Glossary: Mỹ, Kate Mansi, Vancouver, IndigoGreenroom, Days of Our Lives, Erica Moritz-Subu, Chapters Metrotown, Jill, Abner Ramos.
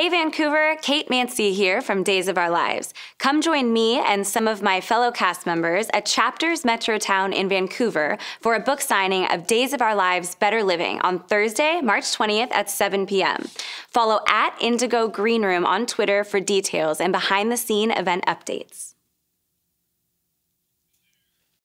Hey Vancouver, Kate Mansi here from Days of Our Lives. Come join me and some of my fellow cast members at Chapters Metro Town in Vancouver for a book signing of Days of Our Lives Better Living on Thursday, March 20th at 7 p.m. Follow @IndigoGreenroom on Twitter for details and behind-the-scene event updates.